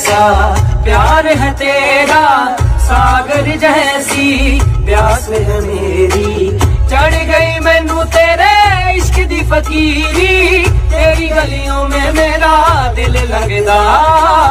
जैसा प्यार है तेरा, सागर जैसी प्यास है मेरी। चढ़ गई मैनू तेरे इश्क दी फकीरी, तेरी गलियों में मेरा दिल लगदा।